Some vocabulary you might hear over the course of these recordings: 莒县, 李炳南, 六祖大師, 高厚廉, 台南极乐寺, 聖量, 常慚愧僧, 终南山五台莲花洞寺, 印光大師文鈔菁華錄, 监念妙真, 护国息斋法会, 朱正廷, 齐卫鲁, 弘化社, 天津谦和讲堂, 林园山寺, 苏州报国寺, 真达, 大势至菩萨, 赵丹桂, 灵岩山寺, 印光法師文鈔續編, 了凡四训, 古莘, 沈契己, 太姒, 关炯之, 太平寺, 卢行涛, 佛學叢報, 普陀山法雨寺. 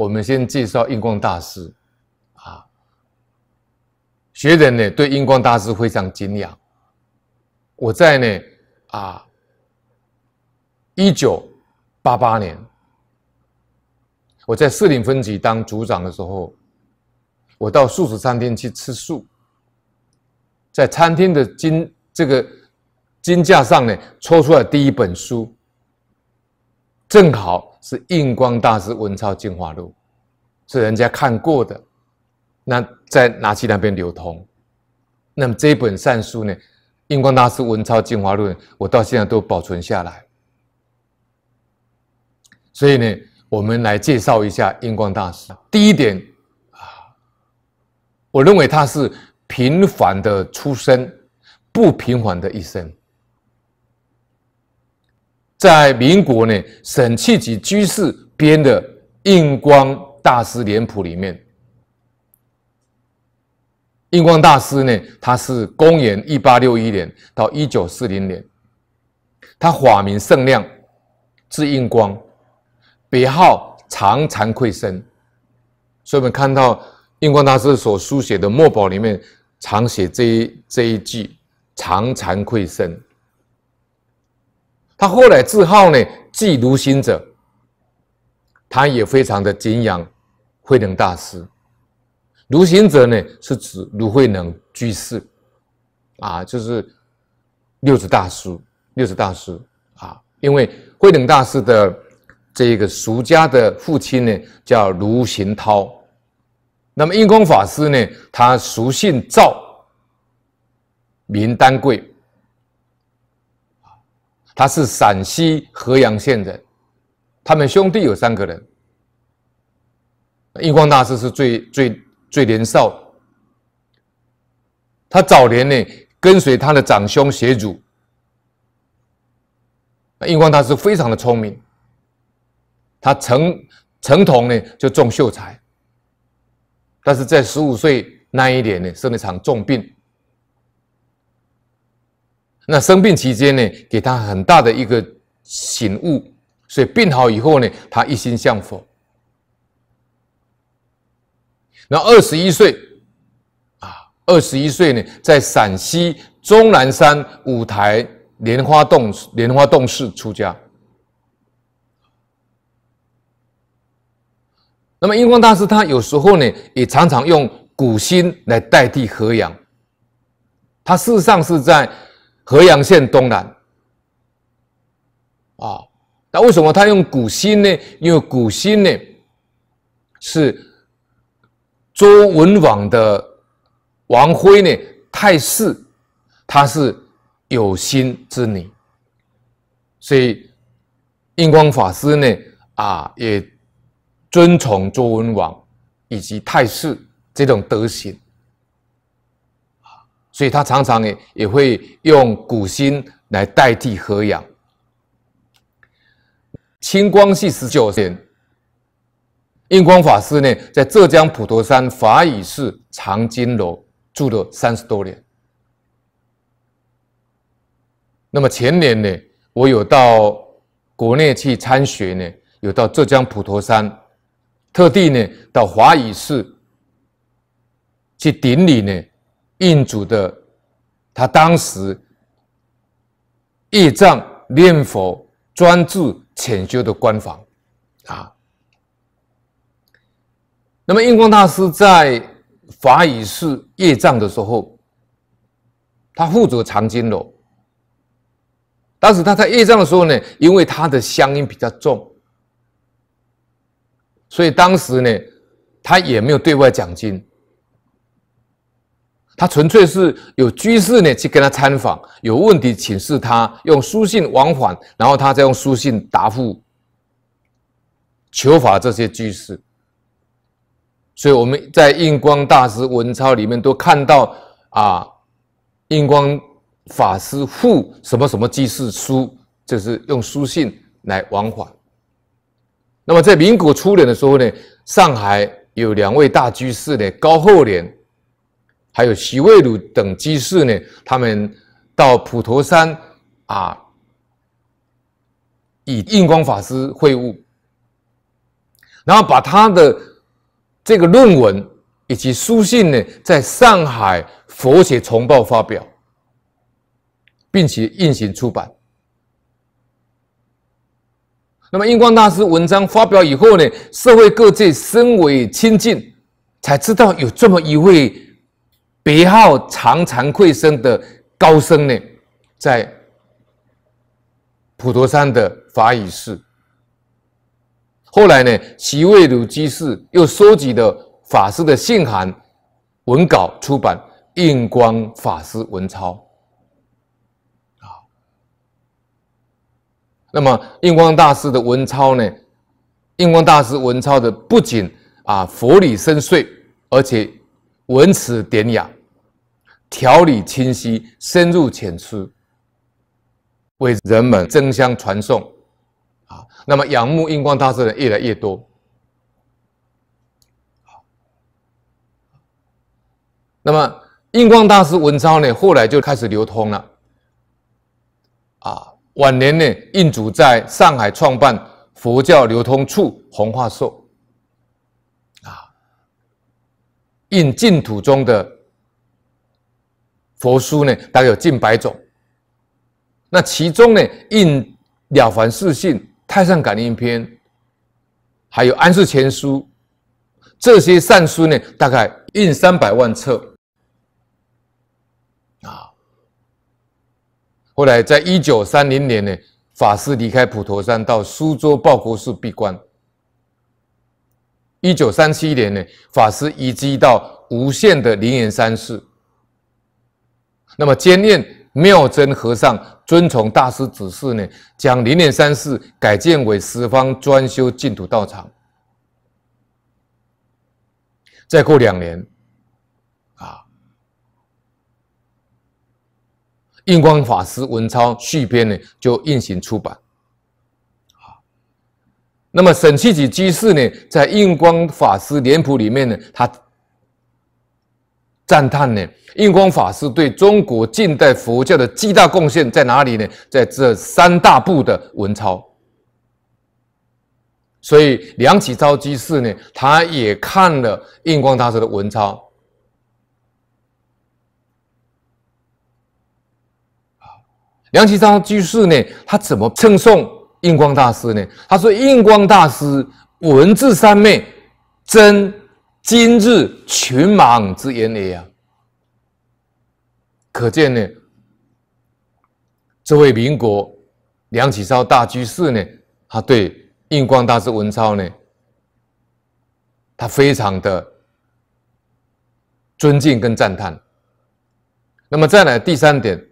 我们先介绍印光大师啊，学人呢对印光大师非常敬仰。我在呢1988年，我在士林分局当组长的时候，我到素食餐厅去吃素，在餐厅的这个金架上呢抽出来第一本书，正好是印光大师文钞精华录，是人家看过的，那再拿去那边流通。那么这一本善书呢，印光大师文钞精华录，我到现在都保存下来。所以呢，我们来介绍一下印光大师。第一点啊，我认为他是平凡的出身，不平凡的一生。在民国呢，沈契己居士编的《印光大师脸谱》里面，印光大师呢，他是公元1861年到1940年，他法名圣亮，字印光，别号常惭愧生。所以我们看到印光大师所书写的墨宝里面，常写这一句“常惭愧生”。他后来自号呢，即如心者，他也非常的敬仰慧能大师。如心者呢，是指如慧能居士，啊，就是六祖大师啊。因为慧能大师的这个俗家的父亲呢，叫卢行涛。那么印光法师呢，他俗姓赵，名丹桂。他是陕西河阳县人，他们兄弟有3个人。印光大师是最年少的，他早年呢跟随他的长兄协主。印光大师非常的聪明，他成童呢就中秀才，但是在15岁那一年呢生了场重病。那生病期间呢，给他很大的一个醒悟，所以病好以后呢，他一心向佛。那21岁呢，在陕西终南山五台莲花洞寺出家。那么印光大师他有时候呢，也常常用古心来代替河阳，他事实上是在河阳县东南啊，那为什么他用古心呢？因为古心呢是周文王的王辉呢太师，他是有心之女，所以印光法师呢也尊崇周文王以及太师这种德行。所以他常常也会用古心来代替河阳。清光绪19年，印光法师呢在浙江普陀山法雨寺藏经楼住了30多年。那么前年呢，我有到国内去参学呢，有到浙江普陀山，特地呢到法雨寺去顶礼呢。印祖的他当时业障念佛专注潜修的官房啊。那么印光大师在法雨寺业障的时候，他负责藏经楼。当时他在业障的时候呢，因为他的乡音比较重，所以当时呢他也没有对外讲经。他纯粹是有居士呢去跟他参访，有问题请示他，用书信往返，然后他再用书信答复求法这些居士。所以我们在印光大师文钞里面都看到印光法师附什么什么居士书，就是用书信来往返。那么在民国初年的时候呢，上海有2位大居士呢，高厚廉还有徐渭儒等居士呢，他们到普陀山与印光法师会晤。然后把他的这个论文以及书信呢，在上海佛学丛报发表，并且印行出版。那么印光大师文章发表以后呢，社会各界深为亲近，才知道有这么一位别号常常贵生的高僧呢，在普陀山的法语寺。后来呢，齐卫鲁居士又收集了法师的信函文稿，出版《印光法师文钞》。那么印光大师的文钞呢？印光大师文钞的不仅佛理深邃，而且文辞典雅，条理清晰，深入浅出，为人们争相传颂。那么仰慕印光大师的人越来越多。那么印光大师文钞呢，后来就开始流通了。晚年呢，印祖在上海创办佛教流通处弘化寿，印净土中的佛书呢，大概有近100种。那其中呢，印《了凡四训》《太上感应篇》，还有《安世全书》这些善书呢，大概印300万册。后来，在1930年呢，法师离开普陀山到苏州报国寺闭关。1937年呢，法师移居到吴县的灵岩山寺。那么，监念妙真和尚遵从大师指示呢，将灵岩山寺改建为十方专修净土道场。再过2年。印光法师文钞续编呢，就印行出版。那么沈气己居士呢，在印光法师脸谱里面呢，他赞叹呢，印光法师对中国近代佛教的巨大贡献在哪里呢？在这3大部的文钞。所以梁启超居士呢，他也看了印光大师的文钞。梁启超居士呢，他怎么称颂印光大师呢？他说：“印光大师文字三昧，真今日群盲之言也啊！”可见呢，这位民国梁启超大居士呢，他对印光大师文钞呢，他非常的尊敬跟赞叹。那么再来第3点。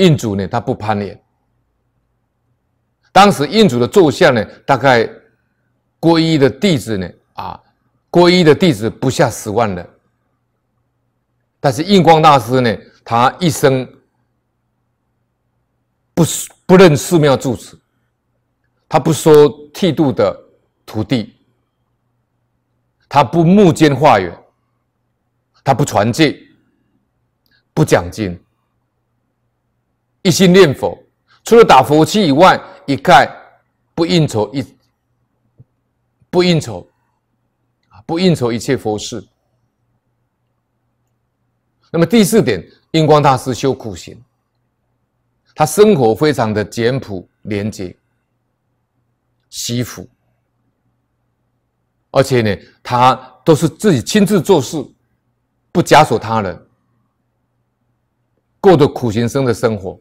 印祖呢，他不攀岩。当时印祖的坐像呢，大概皈依的弟子呢，皈依的弟子不下10万人。但是印光大师呢，他一生不认寺庙住持，他不收剃度的徒弟，他不募捐化缘，他不传戒，不讲经。一心念佛，除了打佛七以外，一概不应酬一切佛事。那么第4点，印光大师修苦行，他生活非常的简朴廉洁、惜福，而且呢，他都是自己亲自做事，不枷锁他人，过着苦行僧的生活。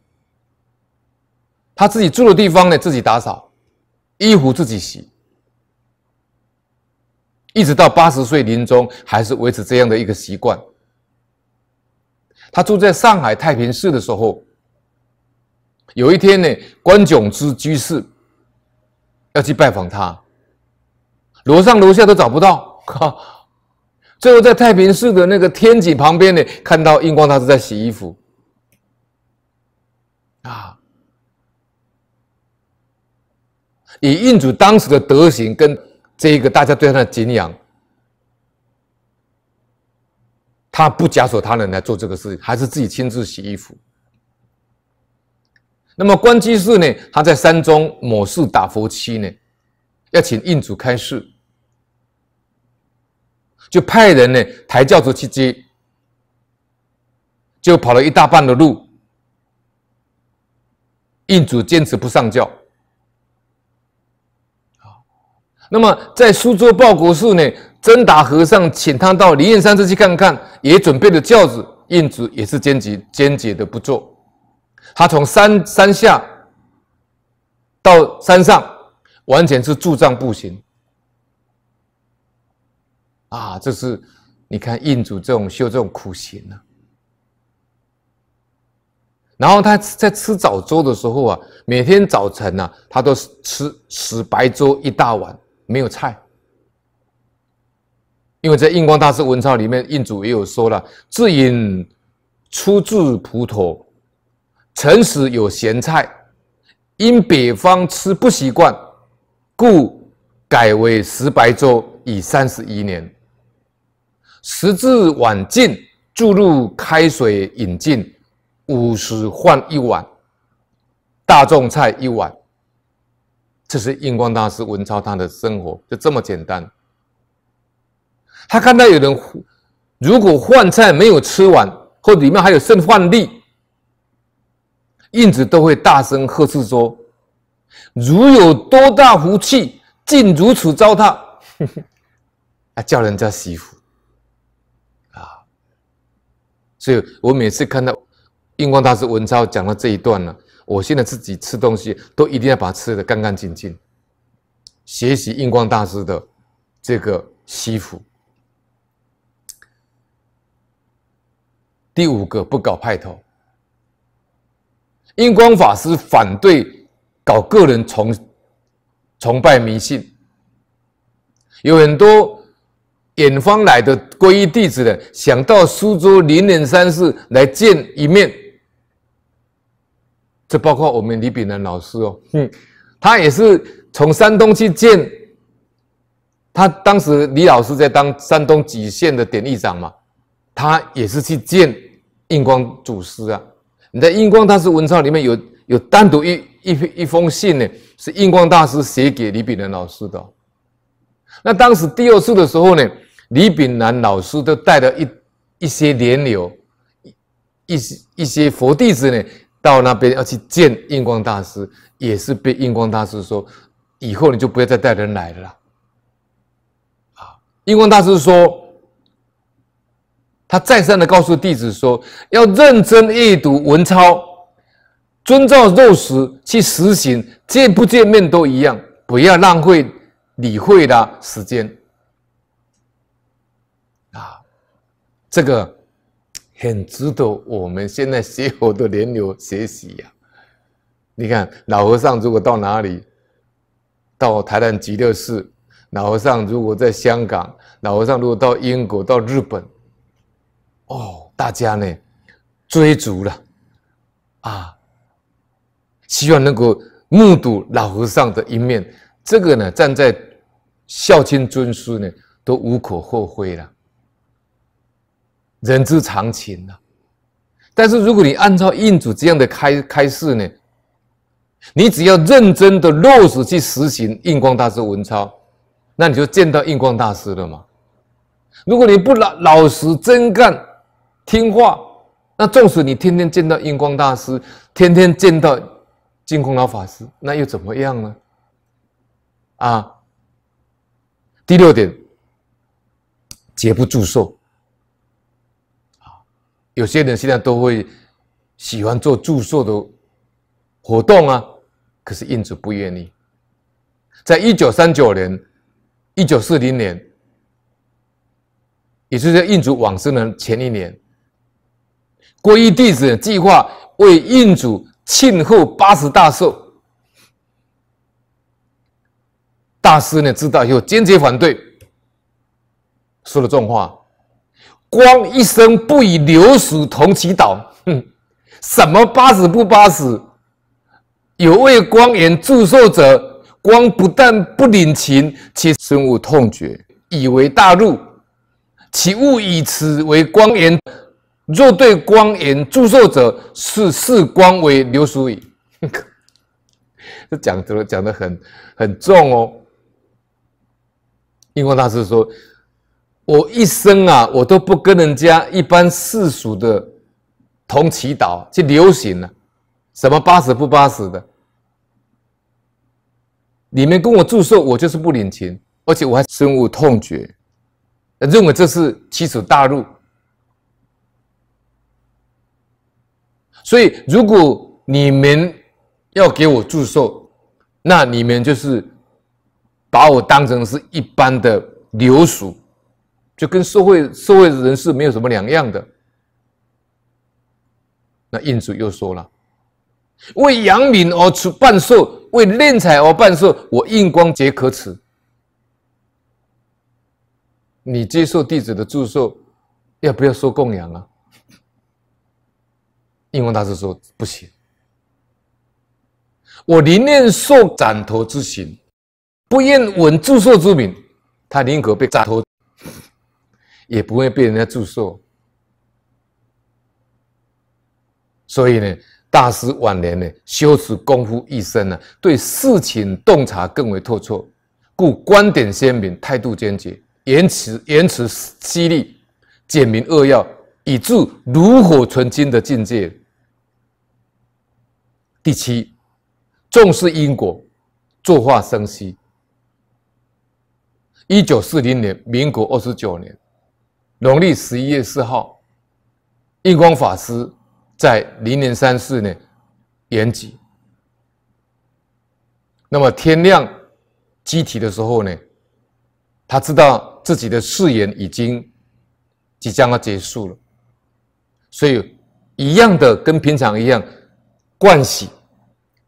他自己住的地方呢，自己打扫，衣服自己洗，一直到80岁临终，还是维持这样的一个习惯。他住在上海太平寺的时候，有一天呢，关炯之居士要去拜访他，楼上楼下都找不到，最后在太平寺的那个天井旁边呢，看到印光大师在洗衣服。以印祖当时的德行跟这个大家对他的敬仰，他不枷锁他人来做这个事情，还是自己亲自洗衣服。那么关居士呢，他在山中某寺打佛七呢，要请印主开示，就派人呢抬轿子去接，就跑了一大半的路，印主坚持不上轿。 那么，在苏州报国寺呢，真达和尚请他到灵隐山寺去看看，也准备了轿子，印主也是坚决的不做。他从山下到山上，完全是拄杖步行。啊，这是你看印主这种修这种苦行啊。然后他在吃早粥的时候啊，每天早晨啊，他都吃死白粥一大碗。 没有菜，因为在《印光大师文钞》里面，印主也有说了：“自饮出自普陀，诚实有咸菜，因北方吃不习惯，故改为食白粥已31年。时至晚近，注入开水饮尽，50换一碗，大众菜一碗。” 这是印光大师文钞他的生活，就这么简单。他看到有人如果饭菜没有吃完，或者里面还有剩饭粒，印子都会大声呵斥说：“如有多大福气，竟如此糟蹋！”啊，叫人家惜福啊！所以我每次看到印光大师文钞讲到这一段呢。 我现在自己吃东西都一定要把它吃得干干净净，学习印光大师的这个惜福。第5个，不搞派头。印光法师反对搞个人崇拜迷信，有很多远方来的皈依弟子呢，想到苏州灵隐山寺来见一面。 这包括我们李炳南老师哦，他也是从山东去见，他当时李老师在当山东莒县的典狱长嘛，他也是去见印光祖师啊。你在印光大师文钞里面有单独一封信呢，是印光大师写给李炳南老师的。那当时第2次的时候呢，李炳南老师都带了一些莲友，一些佛弟子呢。 到那边要去见印光大师，也是被印光大师说，以后你就不要再带人来了啦。啊，印光大师说，他再三的告诉弟子说，要认真阅读文钞，遵照肉食去实行，见不见面都一样，不要浪费理会的时间。啊，这个。 很值得我们现在学佛的莲友学习呀！你看老和尚如果到哪里，到台南极乐寺；老和尚如果在香港，老和尚如果到英国、到日本，哦，大家呢追逐了啊，希望能够目睹老和尚的一面。这个呢，站在孝亲尊师呢，都无可厚非了。 人之常情呐、啊，但是如果你按照印主这样的开示呢，你只要认真的落实去实行印光大师文钞，那你就见到印光大师了嘛。如果你不老实真干听话，那纵使你天天见到印光大师，天天见到净空老法师，那又怎么样呢？啊，第6点，绝不祝寿。 有些人现在都会喜欢做祝寿的活动啊，可是印主不愿意。在1939年、1940年，也就是在印主往生的前一年，皈依弟子计划为印主庆贺80大寿。大师呢知道以后坚决反对，说了重话。 光一生不与流俗同祈祷，什么80不80？有为光缘祝寿者，光不但不领情，且深恶痛绝，以为大辱。其勿以此为光缘。若对光缘祝寿者，视光为流俗矣。这讲得很重哦。印光大师说：“我一生啊，我都不跟人家一般世俗的同祈祷去流行了、啊，什么八十不八十的，你们跟我祝寿，我就是不领情，而且我还深恶痛绝，认为这是奇耻大辱。”所以，如果你们要给我祝寿，那你们就是把我当成是一般的流俗，就跟社会人士没有什么两样的。那印主又说了：“为扬名而出办寿，为敛财而办寿，我印光皆可耻。”你接受弟子的祝寿，要不要收供养啊？印光大师说：“不行，我宁愿受斩头之刑，不愿闻祝寿之名。他宁可被斩头，也不会被人家祝寿。”所以呢，大师晚年呢，修持功夫一生呢，对事情洞察更为透彻，故观点鲜明，态度坚决，言辞犀利，简明扼要。以至炉火纯青的境界。第七，重视因果，作化生息。1940年，民国29年，农历11月4号，印光法师在林园山寺呢圆寂。那么天亮集体的时候呢，他知道自己的誓言即将要结束了。所以，一样的跟平常一样，盥洗、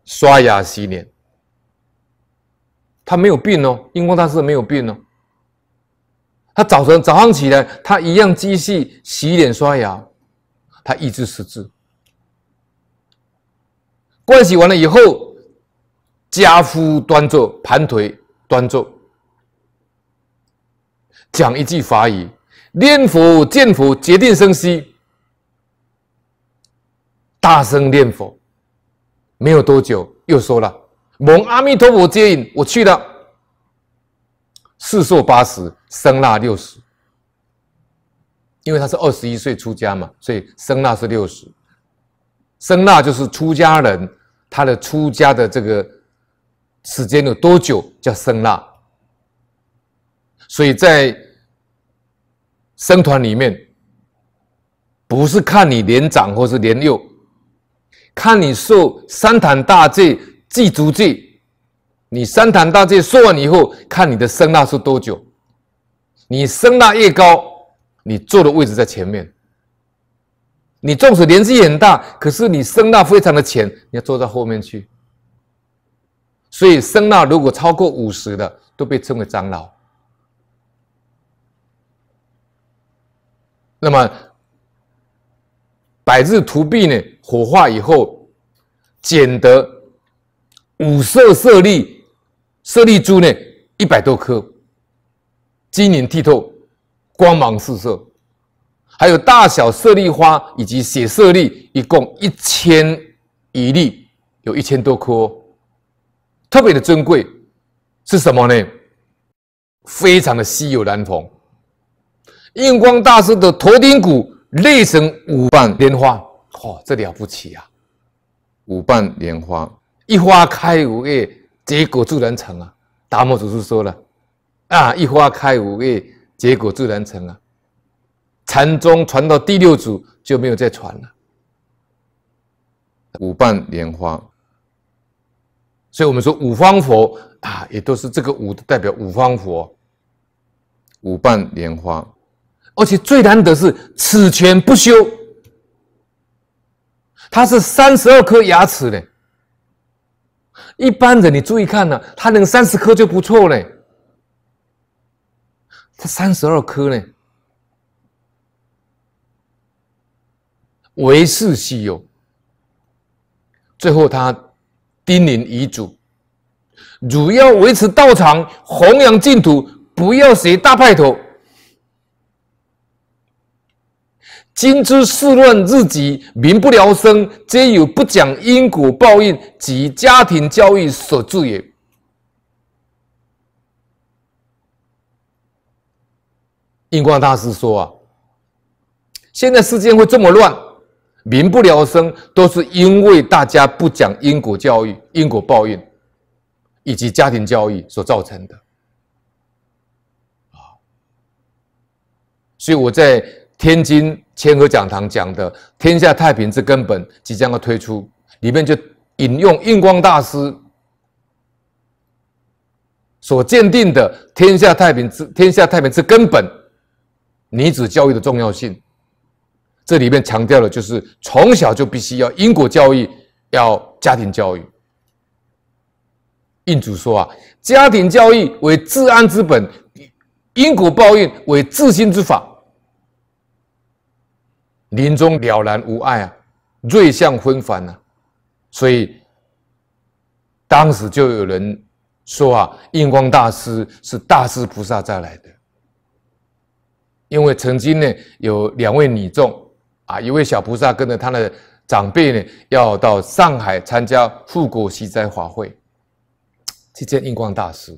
刷牙、洗脸。他没有病哦，印光大师没有病哦。他早上起来，他一样继续洗脸刷牙，他抑制食滞。盥洗完了以后，跏趺端坐，盘腿端坐，讲一句法语：念佛、见佛，决定生息。大声念佛，没有多久又说了：“蒙阿弥陀佛接引，我去了。”世寿80，生腊60。因为他是21岁出家嘛，所以生腊是60。生腊就是出家人，他的出家的这个时间有多久叫生腊。所以在僧团里面，不是看你年长或是年幼。看你受三坛大戒、祭足戒，你三坛大戒受完以后，看你的生腊是多久。你生腊越高，你坐的位置在前面。你纵使年纪很大，可是你生腊非常的浅，你要坐到后面去。所以生腊如果超过50的，都被称为长老。那么百日荼毗呢？火化以后，捡得舍利珠呢100多颗，晶莹剔透，光芒四射，还有大小舍利花以及血舍利，一共1001粒，有1000多颗、哦，特别的珍贵，是什么呢？非常的稀有难逢。印光大师的头顶骨累成5瓣莲花。哦，这了不起啊！5瓣莲花，一花开5叶，结果自然成啊。达摩祖师说了啊，一花开5叶，结果自然成啊。禅宗传到第6祖就没有再传了。5瓣莲花，所以我们说五方佛啊，也都是这个5代表五方佛。5瓣莲花，而且最难得是齿全不修。它是32颗牙齿呢，一般人你注意看呢、啊，他能30颗就不错呢。他32颗呢，为世稀有。最后他叮咛遗嘱：汝要维持道场，弘扬净土，不要学大派头。今之世乱日极，民不聊生，皆有不讲因果报应及家庭教育所致也。印光大师说啊，现在世间会这么乱，民不聊生，都是因为大家不讲因果教育、因果报应以及家庭教育所造成的啊。所以我在天津谦和讲堂讲的《天下太平之根本》即将要推出，里面就引用印光大师所鉴定的天下太平之根本女子教育的重要性。这里面强调的就是从小就必须要因果教育，要家庭教育。印主说啊，家庭教育为治安之本，因果报应为治心之法。临终了然无碍啊，瑞相纷繁啊。所以当时就有人说啊，印光大师是大势菩萨再来的。因为曾经呢有2位女众啊，一位小菩萨跟着他的长辈呢要到上海参加护国息斋法会，去见印光大师。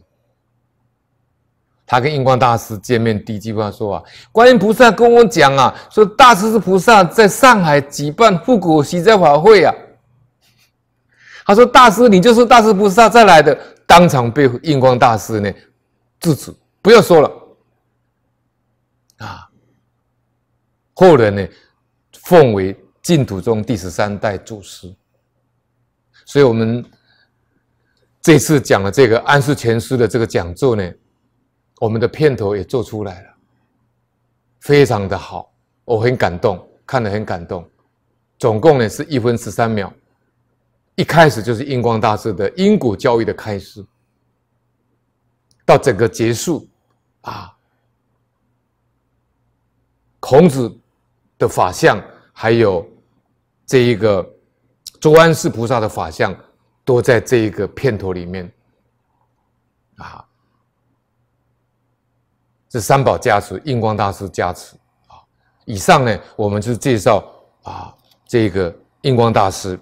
他跟印光大师见面第一句话说啊，观音菩萨跟我讲啊，说大势至菩萨在上海举办护国息斋法会啊。他说：“大师，你就是大势菩萨再来的。”当场被印光大师呢制止，不要说了啊！后人呢奉为净土宗第13代祖师。所以，我们这次讲的这个安世全师的这个讲座呢，我们的片头也做出来了，非常的好，我很感动，看得很感动。总共呢是1分13秒。一开始就是印光大师的因果教育的开始，到整个结束啊，孔子的法相，还有这一个周安世菩萨的法相，都在这一个片头里面啊。这3宝加持，印光大师加持啊。以上呢，我们就介绍啊这个印光大师。